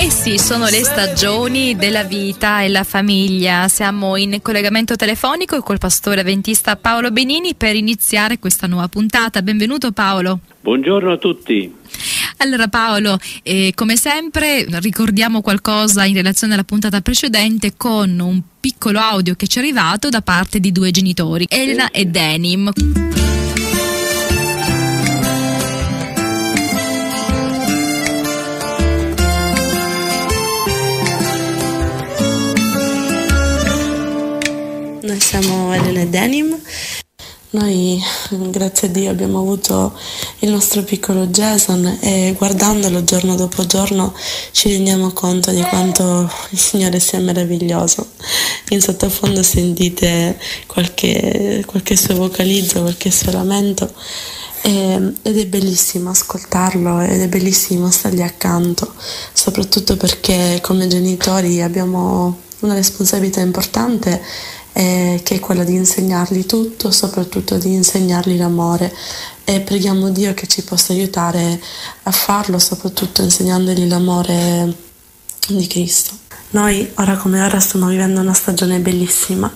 Eh sì, sono le stagioni della vita e la famiglia. Siamo in collegamento telefonico col pastore avventista Paolo Benini per iniziare questa nuova puntata. Benvenuto Paolo. Buongiorno a tutti. Allora Paolo, come sempre ricordiamo qualcosa in relazione alla puntata precedente con un piccolo audio che ci è arrivato da parte di due genitori, Elena e Denim. Noi siamo Elena Denim, noi grazie a Dio abbiamo avuto il nostro piccolo Jason e guardandolo giorno dopo giorno ci rendiamo conto di quanto il Signore sia meraviglioso. In sottofondo sentite qualche suo vocalizzo, qualche suo lamento ed è bellissimo ascoltarlo ed è bellissimo stargli accanto, soprattutto perché come genitori abbiamo una responsabilità importante che è quella di insegnargli tutto, soprattutto di insegnargli l'amore, e preghiamo Dio che ci possa aiutare a farlo, soprattutto insegnandogli l'amore di Cristo. Noi ora come ora stiamo vivendo una stagione bellissima,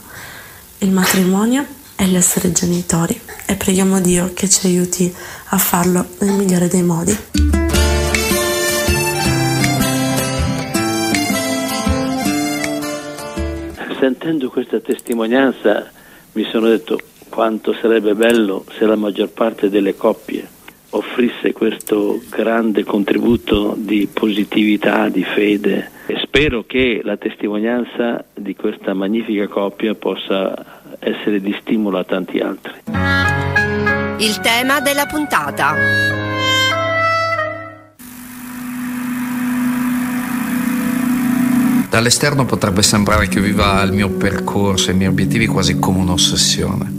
il matrimonio e l'essere genitori, e preghiamo Dio che ci aiuti a farlo nel migliore dei modi. Sentendo questa testimonianza mi sono detto quanto sarebbe bello se la maggior parte delle coppie offrisse questo grande contributo di positività, di fede, e spero che la testimonianza di questa magnifica coppia possa essere di stimolo a tanti altri. Il tema della puntata. Dall'esterno potrebbe sembrare che io viva il mio percorso e i miei obiettivi quasi come un'ossessione,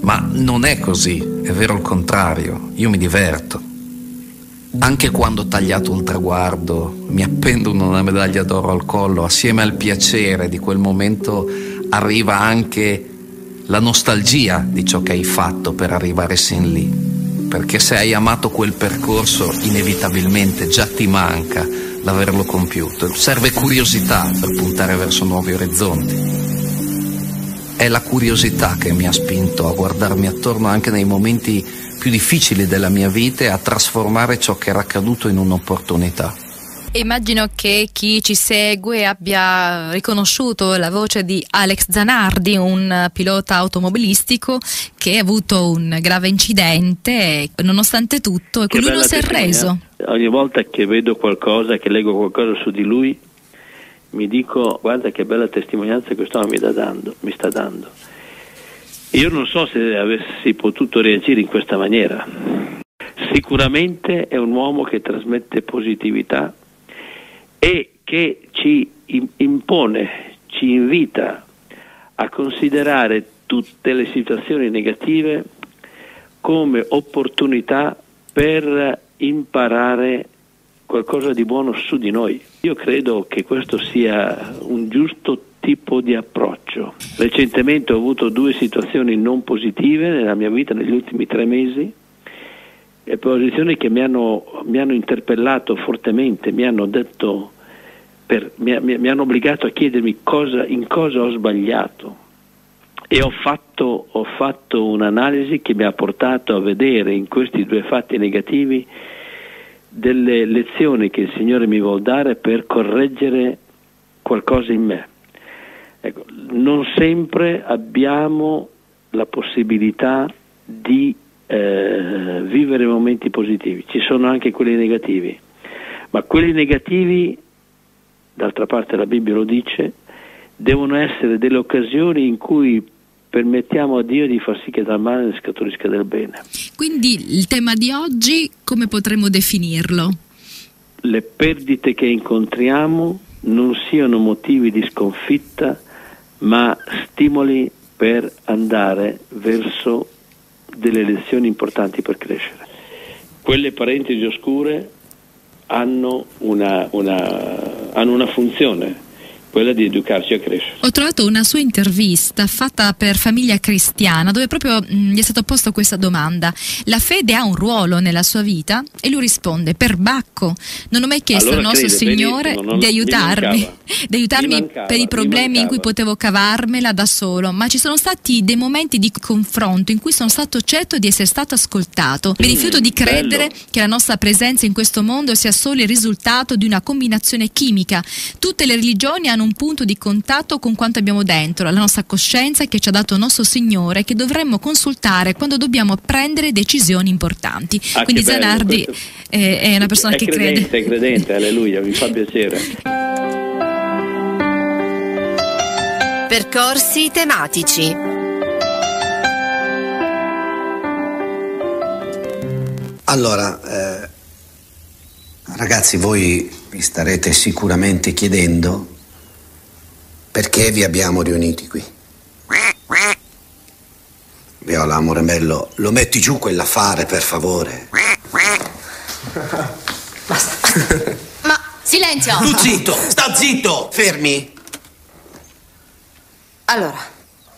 ma non è così, è vero il contrario, io mi diverto. Anche quando ho tagliato un traguardo, mi appendono una medaglia d'oro al collo, assieme al piacere di quel momento arriva anche la nostalgia di ciò che hai fatto per arrivare sin lì, perché se hai amato quel percorso inevitabilmente già ti manca l'averlo compiuto. Serve curiosità per puntare verso nuovi orizzonti. È la curiosità che mi ha spinto a guardarmi attorno anche nei momenti più difficili della mia vita e a trasformare ciò che era accaduto in un'opportunità. Immagino che chi ci segue abbia riconosciuto la voce di Alex Zanardi, un pilota automobilistico che ha avuto un grave incidente, nonostante tutto, e lui non si è reso. Ogni volta che vedo qualcosa, che leggo qualcosa su di lui, mi dico guarda che bella testimonianza quest'uomo mi sta dando. Io non so se avessi potuto reagire in questa maniera. Sicuramente è un uomo che trasmette positività e che ci impone, ci invita a considerare tutte le situazioni negative come opportunità per imparare qualcosa di buono su di noi. Io credo che questo sia un giusto tipo di approccio. Recentemente ho avuto 2 situazioni non positive nella mia vita negli ultimi 3 mesi, e posizioni che mi hanno interpellato fortemente, mi hanno obbligato a chiedermi in cosa ho sbagliato, e ho fatto un'analisi che mi ha portato a vedere in questi 2 fatti negativi delle lezioni che il Signore mi vuol dare per correggere qualcosa in me. Ecco, non sempre abbiamo la possibilità di vivere momenti positivi, ci sono anche quelli negativi, ma quelli negativi, d'altra parte la Bibbia lo dice, devono essere delle occasioni in cui permettiamo a Dio di far sì che dal male ne scaturisca del bene. Quindi il tema di oggi come potremmo definirlo? Le perdite che incontriamo non siano motivi di sconfitta, ma stimoli per andare verso delle lezioni importanti per crescere. Quelle parentesi oscure hanno una funzione quella di educarsi a crescere. Ho trovato una sua intervista fatta per Famiglia Cristiana, dove proprio gli è stato posto questa domanda: la fede ha un ruolo nella sua vita? E lui risponde: perbacco, non ho mai chiesto al nostro Signore di aiutarmi per i problemi in cui potevo cavarmela da solo, ma ci sono stati dei momenti di confronto in cui sono stato certo di essere stato ascoltato. Mi rifiuto di credere che la nostra presenza in questo mondo sia solo il risultato di una combinazione chimica. Tutte le religioni hanno un punto di contatto con quanto abbiamo dentro, la nostra coscienza che ci ha dato il nostro Signore, che dovremmo consultare quando dobbiamo prendere decisioni importanti. Quindi Zanardi è una persona che crede. È credente, alleluia, mi fa piacere. Percorsi tematici. Allora, ragazzi, voi vi starete sicuramente chiedendo perché vi abbiamo riuniti qui. Viola, amore bello, lo metti giù quell'affare, per favore. Basta. Ma, silenzio! Tu zitto, sta zitto! Fermi! Allora,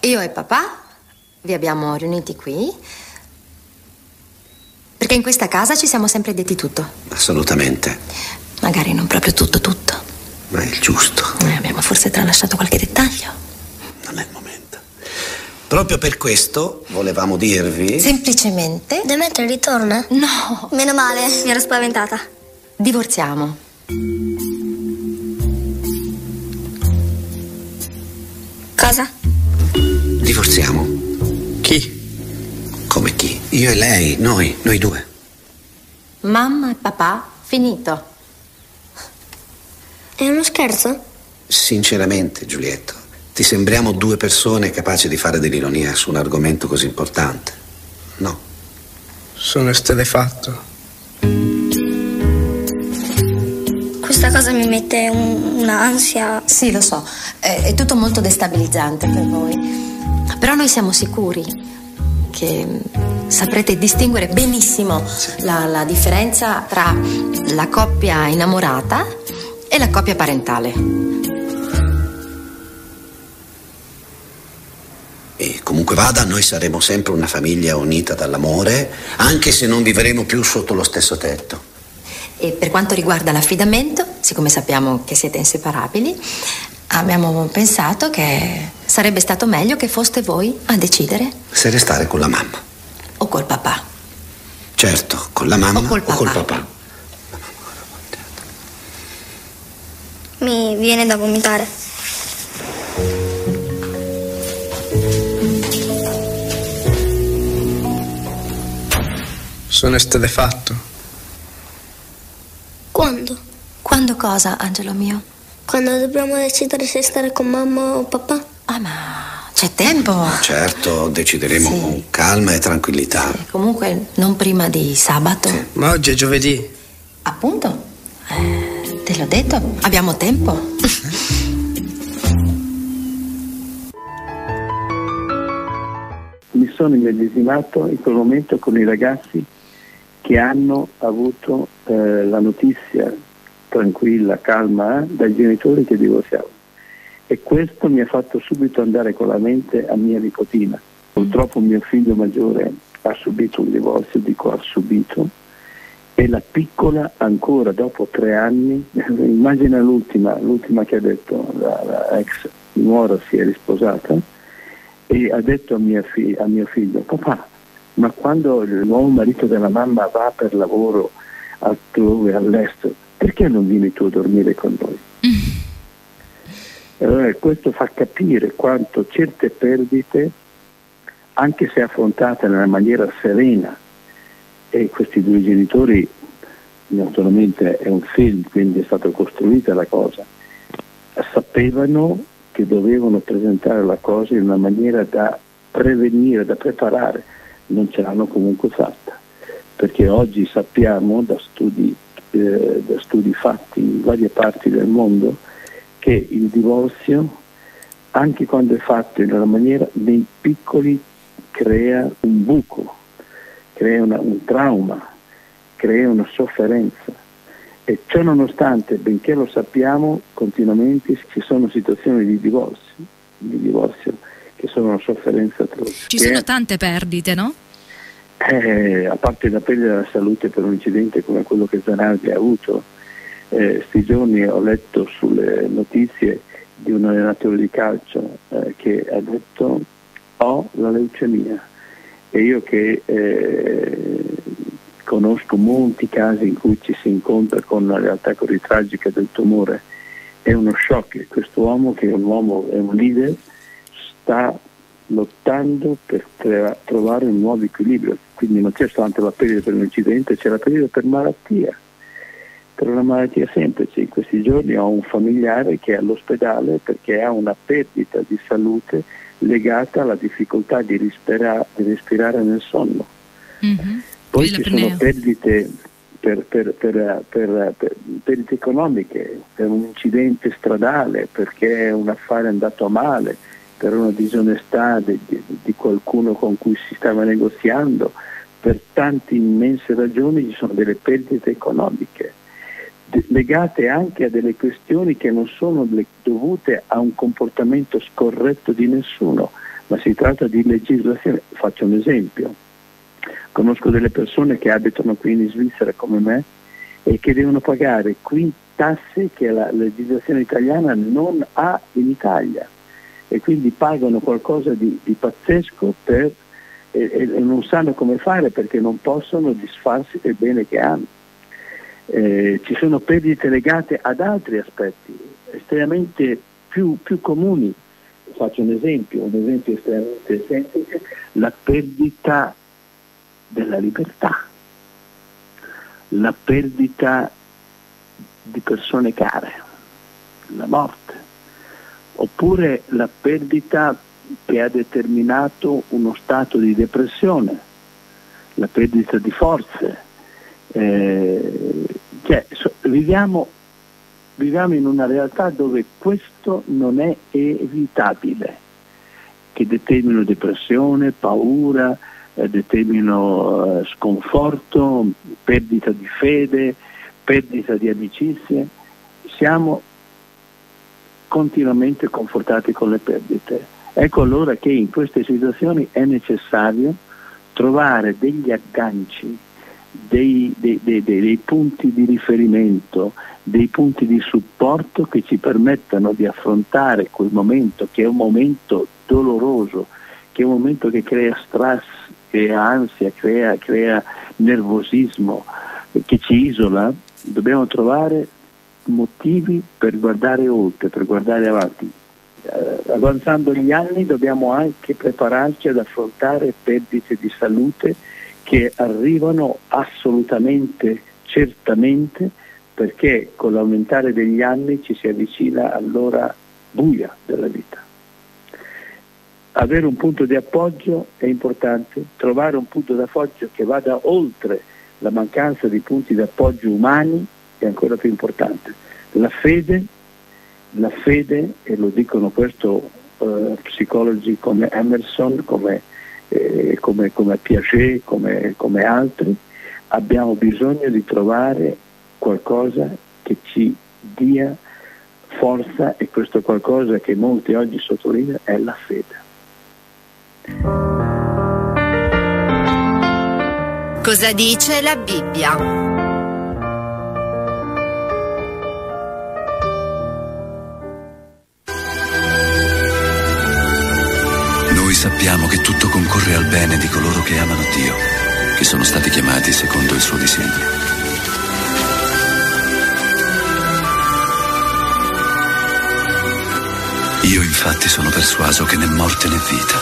io e papà vi abbiamo riuniti qui perché in questa casa ci siamo sempre detti tutto. Assolutamente. Magari non proprio tutto. Ma è il giusto. Noi abbiamo forse tralasciato qualche dettaglio. Non è il momento. Proprio per questo volevamo dirvi... Semplicemente... Demetrio ritorna? No. Meno male, mi ero spaventata. Divorziamo. Cosa? Divorziamo. Chi? Come chi? Io e lei, noi due. Mamma e papà, finito. È uno scherzo? Sinceramente, Giulietto, ti sembriamo due persone capaci di fare dell'ironia su un argomento così importante? No. Sono esterefatto. Questa cosa mi mette un'ansia. Sì, lo so, è tutto molto destabilizzante per voi. Però noi siamo sicuri che saprete distinguere benissimo la differenza tra la coppia innamorata e la coppia parentale. E comunque vada, noi saremo sempre una famiglia unita dall'amore, anche se non vivremo più sotto lo stesso tetto. E per quanto riguarda l'affidamento, siccome sappiamo che siete inseparabili, abbiamo pensato che sarebbe stato meglio che foste voi a decidere se restare con la mamma o col papà. Certo, con la mamma o col papà. Mi viene da vomitare. Sono esterefatto. Quando? Quando cosa, angelo mio? Quando dobbiamo decidere se stare con mamma o papà? Ah, ma c'è tempo? Certo, decideremo con calma e tranquillità. Sì, comunque non prima di sabato. Sì. Ma oggi è giovedì. Appunto, te l'ho detto, abbiamo tempo. Mi sono immedesimato in quel momento con i ragazzi che hanno avuto la notizia tranquilla, calma, dai genitori che divorziavano, e questo mi ha fatto subito andare con la mente a mia nipotina. Purtroppo mio figlio maggiore ha subito un divorzio, dico ha subito, e la piccola ancora dopo 3 anni, immagina l'ultima che ha detto, la ex nuora si è risposata e ha detto a mio figlio: papà, ma quando il nuovo marito della mamma va per lavoro altrove, all'estero, perché non vieni tu a dormire con noi? Allora, questo fa capire quanto certe perdite, anche se affrontate nella maniera serena, e questi due genitori, naturalmente è un film, quindi è stata costruita la cosa, sapevano che dovevano presentare la cosa in una maniera da prevenire, da preparare, non ce l'hanno comunque fatta, perché oggi sappiamo da studi fatti in varie parti del mondo che il divorzio, anche quando è fatto in una maniera nei piccoli, crea un buco, crea un trauma, crea una sofferenza, E ciò nonostante, benché lo sappiamo, continuamente ci sono situazioni di divorzio che sono una sofferenza atroce. Ci sono tante perdite, no? A parte la perdita della salute per un incidente come quello che Zanardi ha avuto, sti giorni ho letto sulle notizie di un allenatore di calcio che ha detto: ho la leucemia. E io che conosco molti casi in cui ci si incontra con la realtà così tragica del tumore, è uno shock. Quest'uomo, che è un uomo, è un leader, sta lottando per trovare un nuovo equilibrio. Quindi non c'è soltanto la perdita per un incidente, c'è la perdita per malattia, per una malattia semplice. In questi giorni ho un familiare che è all'ospedale perché ha una perdita di salute legata alla difficoltà di respirare nel sonno. Mm-hmm. Poi ci sono perdite perdite economiche, per un incidente stradale, perché un affare è andato male, per una disonestà di qualcuno con cui si stava negoziando. Per tante immense ragioni ci sono delle perdite economiche, legate anche a delle questioni che non sono dovute a un comportamento scorretto di nessuno, ma si tratta di legislazione. Faccio un esempio. Conosco delle persone che abitano qui in Svizzera come me e che devono pagare qui tasse che la legislazione italiana non ha in Italia, e quindi pagano qualcosa di pazzesco e non sanno come fare perché non possono disfarsi del bene che hanno. Ci sono perdite legate ad altri aspetti estremamente più comuni. Faccio un esempio estremamente semplice: la perdita della libertà, la perdita di persone care, la morte, oppure la perdita che ha determinato uno stato di depressione, la perdita di forze. Viviamo in una realtà dove questo non è evitabile, che determino depressione, paura, determino sconforto, perdita di fede, perdita di amicizie. Siamo continuamente confortati con le perdite. Ecco allora che in queste situazioni è necessario trovare degli agganci, dei punti di riferimento, dei punti di supporto che ci permettano di affrontare quel momento, che è un momento doloroso, che è un momento che crea stress, crea ansia, crea nervosismo, che ci isola. Dobbiamo trovare motivi per guardare oltre, per guardare avanti. Avanzando gli anni dobbiamo anche prepararci ad affrontare perdite di salute che arrivano assolutamente, certamente, perché con l'aumentare degli anni ci si avvicina all'ora buia della vita. Avere un punto di appoggio è importante, trovare un punto d'appoggio che vada oltre la mancanza di punti d'appoggio umani è ancora più importante. La fede, e lo dicono questo psicologi come Emerson, come Piaget, come altri, abbiamo bisogno di trovare qualcosa che ci dia forza, e questo qualcosa che molti oggi sottolineano è la fede. Cosa dice la Bibbia? Sappiamo che tutto concorre al bene di coloro che amano Dio, che sono stati chiamati secondo il suo disegno. Io infatti sono persuaso che né morte né vita,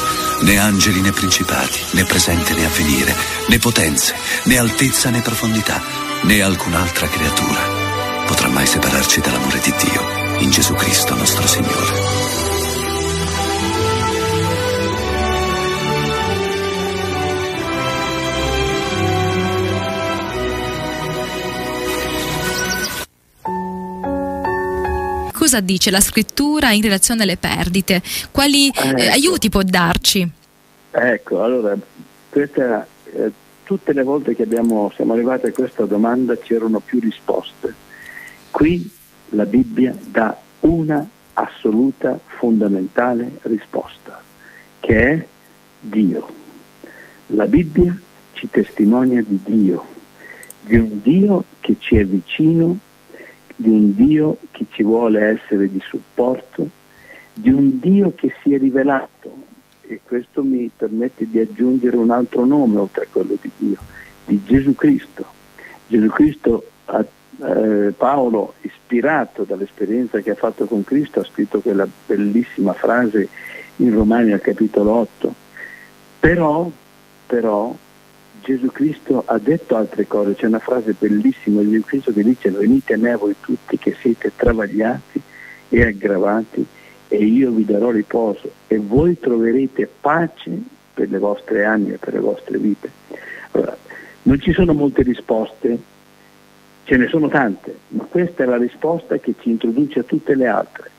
né angeli né principati, né presente né avvenire, né potenze, né altezza né profondità, né alcun'altra creatura potrà mai separarci dall'amore di Dio in Gesù Cristo nostro Signore. Cosa dice la scrittura in relazione alle perdite? Quali aiuti può darci? Ecco, allora, questa, tutte le volte che siamo arrivati a questa domanda c'erano più risposte. Qui la Bibbia dà una assoluta, fondamentale risposta, che è Dio. La Bibbia ci testimonia di un Dio che ci è vicino, di un Dio che ci vuole essere di supporto, di un Dio che si è rivelato, e questo mi permette di aggiungere un altro nome oltre a quello di Dio, di Gesù Cristo. Gesù Cristo, Paolo, ispirato dall'esperienza che ha fatto con Cristo, ha scritto quella bellissima frase in Romani al capitolo 8, però Gesù Cristo ha detto altre cose. C'è una frase bellissima di Gesù Cristo che dice: venite a me voi tutti che siete travagliati e aggravati e io vi darò riposo, e voi troverete pace per le vostre anime, per le vostre vite. Allora, non ci sono molte risposte, ce ne sono tante, ma questa è la risposta che ci introduce a tutte le altre.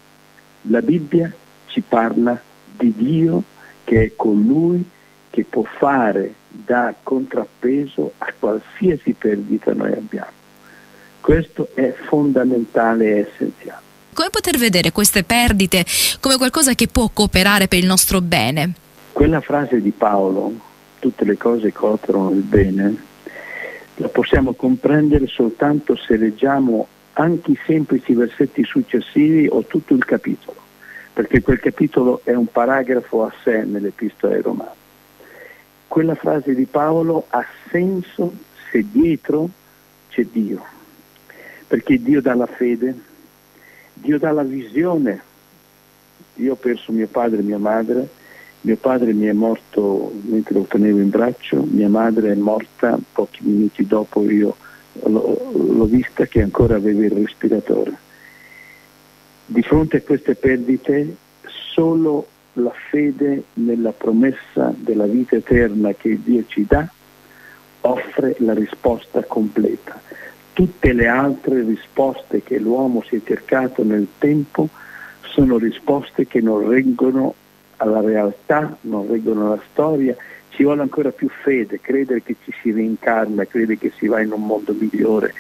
La Bibbia ci parla di Dio, che è colui che può fare da contrappeso a qualsiasi perdita noi abbiamo. Questo è fondamentale e essenziale. Come poter vedere queste perdite come qualcosa che può cooperare per il nostro bene? Quella frase di Paolo, tutte le cose cooperano il bene, la possiamo comprendere soltanto se leggiamo anche i semplici versetti successivi o tutto il capitolo, perché quel capitolo è un paragrafo a sé nell'Epistola ai Romani. Quella frase di Paolo ha senso se dietro c'è Dio, perché Dio dà la fede, Dio dà la visione. Io ho perso mio padre e mia madre, mio padre mi è morto mentre lo tenevo in braccio, mia madre è morta pochi minuti dopo, io l'ho vista che ancora aveva il respiratore. Di fronte a queste perdite solo la fede nella promessa della vita eterna che Dio ci dà offre la risposta completa. Tutte le altre risposte che l'uomo si è cercato nel tempo sono risposte che non reggono alla realtà, non reggono alla storia. Ci vuole ancora più fede, credere che ci si reincarna, credere che si va in un mondo migliore.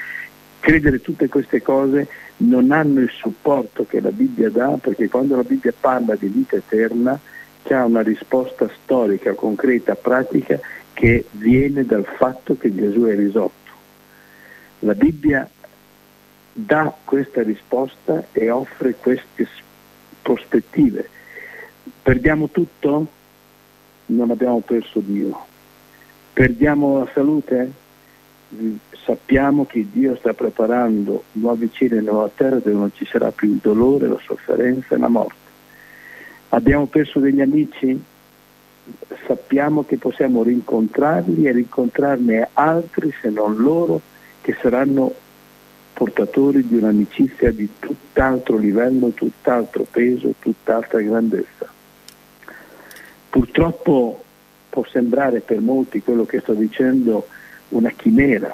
Credere tutte queste cose non hanno il supporto che la Bibbia dà, perché quando la Bibbia parla di vita eterna c'è una risposta storica, concreta, pratica, che viene dal fatto che Gesù è risorto. La Bibbia dà questa risposta e offre queste prospettive. Perdiamo tutto? Non abbiamo perso Dio. Perdiamo la salute? Sappiamo che Dio sta preparando nuovi cieli e nuova terra dove non ci sarà più il dolore, la sofferenza e la morte. Abbiamo perso degli amici? Sappiamo che possiamo rincontrarli e rincontrarne altri, se non loro, che saranno portatori di un'amicizia di tutt'altro livello, tutt'altro peso, tutt'altra grandezza. Purtroppo può sembrare per molti quello che sto dicendo una chimera,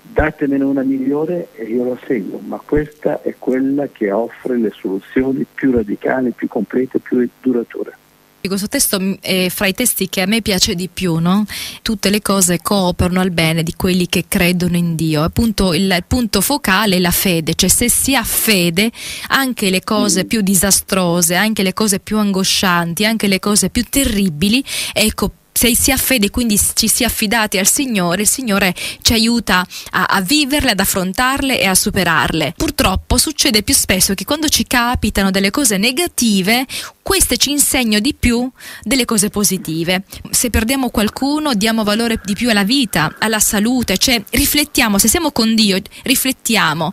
datemene una migliore e io la seguo, ma questa è quella che offre le soluzioni più radicali, più complete, più durature. Questo testo è fra i testi che a me piace di più, no? Tutte le cose cooperano al bene di quelli che credono in Dio. Appunto, il punto focale è la fede, cioè se si ha fede anche le cose più disastrose, anche le cose più angoscianti, anche le cose più terribili, ecco, se si ha fede, quindi ci si è affidati al Signore, il Signore ci aiuta a viverle, ad affrontarle e a superarle. Purtroppo succede più spesso che quando ci capitano delle cose negative, queste ci insegnano di più delle cose positive. Se perdiamo qualcuno, diamo valore di più alla vita, alla salute, cioè riflettiamo, se siamo con Dio, riflettiamo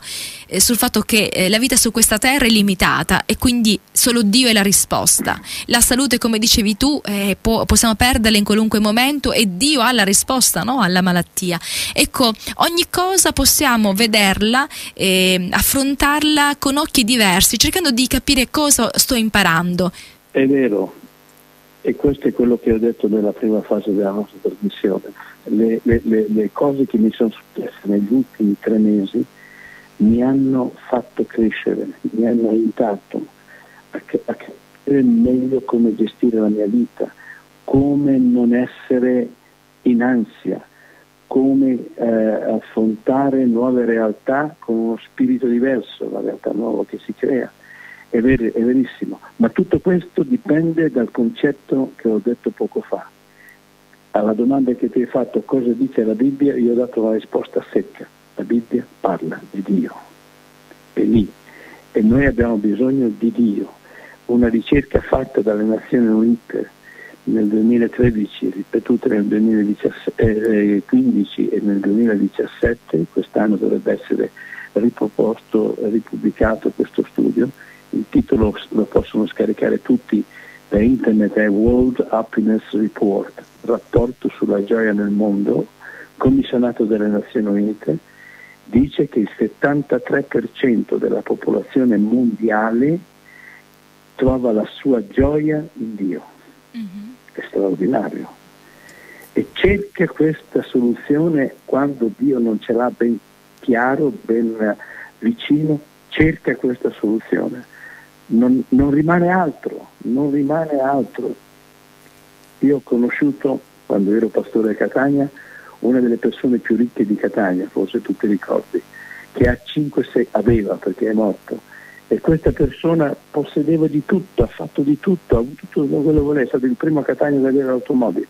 sul fatto che la vita su questa terra è limitata e quindi solo Dio è la risposta. La salute, come dicevi tu, possiamo perderla in qualunque momento e Dio ha la risposta, no? Alla malattia. Ecco, ogni cosa possiamo vederla, affrontarla con occhi diversi, cercando di capire cosa sto imparando. È vero, e questo è quello che ho detto nella prima fase della nostra trasmissione. Le cose che mi sono successe negli ultimi 3 mesi mi hanno fatto crescere, mi hanno aiutato a capire meglio come gestire la mia vita, come non essere in ansia, come affrontare nuove realtà con uno spirito diverso, la realtà nuova che si crea. È verissimo, ma tutto questo dipende dal concetto che ho detto poco fa. Alla domanda che ti hai fatto, cosa dice la Bibbia, io ho dato una risposta secca. La Bibbia parla di Dio, è lì, e noi abbiamo bisogno di Dio. Una ricerca fatta dalle Nazioni Unite nel 2013, ripetuta nel 2015 e nel 2017, quest'anno dovrebbe essere riproposto, ripubblicato questo studio. Il titolo lo possono scaricare tutti da internet, è World Happiness Report, rapporto sulla gioia nel mondo, commissionato dalle Nazioni Unite. Dice che il 73% della popolazione mondiale trova la sua gioia in Dio. È straordinario, e cerca questa soluzione quando Dio non ce l'ha ben chiaro, ben vicino, cerca questa soluzione. Non rimane altro, non rimane altro. Io ho conosciuto, quando ero pastore a Catania, una delle persone più ricche di Catania, forse tu ti ricordi, che ha 5-6, aveva perché è morto, e questa persona possedeva di tutto, ha fatto di tutto, ha avuto tutto quello che voleva, è stato il primo a Catania ad avere l'automobile.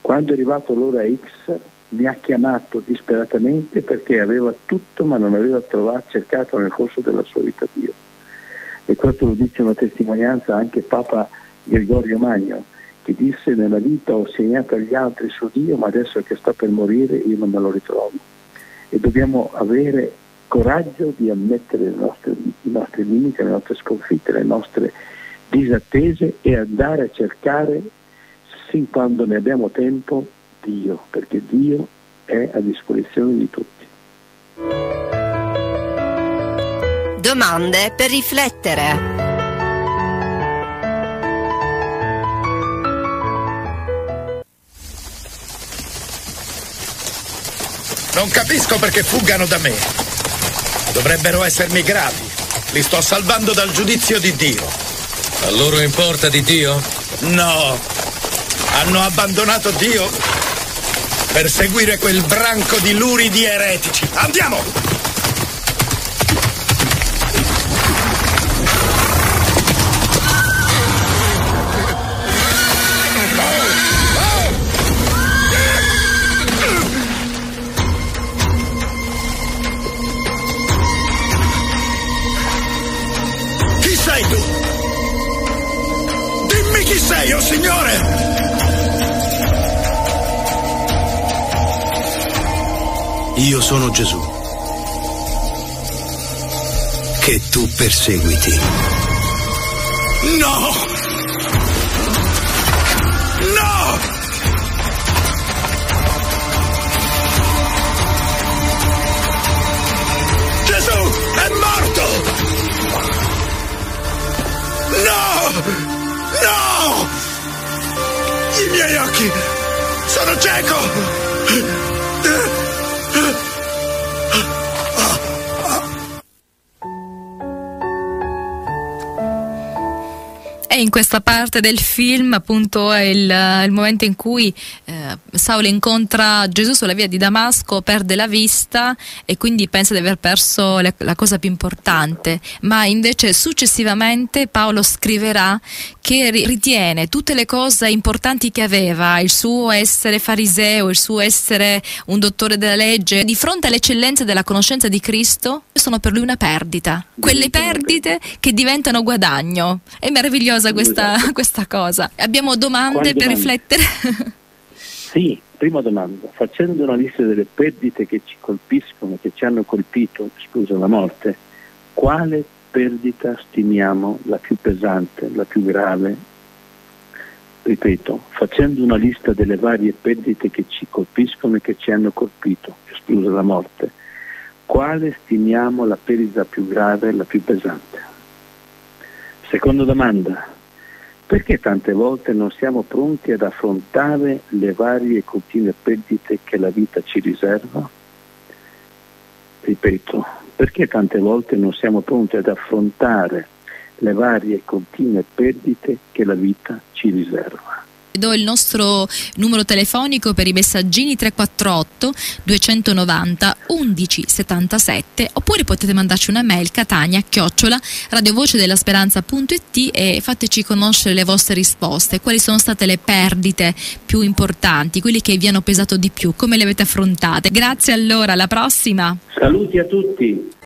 Quando è arrivato l'ora X mi ha chiamato disperatamente perché aveva tutto ma non aveva cercato nel corso della sua vita Dio. E questo lo dice una testimonianza anche Papa Gregorio Magno, che disse: nella vita ho segnato agli altri su Dio, ma adesso che sto per morire io non me lo ritrovo. E dobbiamo avere coraggio di ammettere i nostri limiti, le nostre sconfitte, le nostre disattese, e andare a cercare, sin quando ne abbiamo tempo, Dio, perché Dio è a disposizione di tutti. Domande per riflettere. Non capisco perché fuggano da me. Dovrebbero essermi gravi. Li sto salvando dal giudizio di Dio. A loro importa di Dio? No. Hanno abbandonato Dio per seguire quel branco di luridi eretici. Andiamo! Io sono Gesù, che tu perseguiti. No! No! Gesù è morto! No! No! I miei occhi sono cieco! In questa parte del film, appunto, è il momento in cui Saulo incontra Gesù sulla via di Damasco, perde la vista e quindi pensa di aver perso la cosa più importante, ma invece successivamente Paolo scriverà che ritiene tutte le cose importanti che aveva, il suo essere fariseo, il suo essere un dottore della legge, di fronte alle eccellenze della conoscenza di Cristo, sono per lui una perdita, quelle perdite che diventano guadagno. È meravigliosa questa cosa. Abbiamo domande per riflettere? Sì, prima domanda. Facendo una lista delle perdite che ci colpiscono, che ci hanno colpito, scusa, la morte, quale perdita stimiamo la più pesante, la più grave? Ripeto, facendo una lista delle varie perdite che ci colpiscono e che ci hanno colpito, esclusa la morte, quale stimiamo la perdita più grave, la più pesante? Seconda domanda, perché tante volte non siamo pronti ad affrontare le varie e continue perdite che la vita ci riserva? Ripeto, perché tante volte non siamo pronti ad affrontare le varie e continue perdite che la vita ci riserva? do il nostro numero telefonico per i messaggini 348 290 1177, oppure potete mandarci una mail catania@radiovocedellasperanza.it e fateci conoscere le vostre risposte. Quali sono state le perdite più importanti, quelli che vi hanno pesato di più, come le avete affrontate? Grazie, allora alla prossima. Saluti a tutti.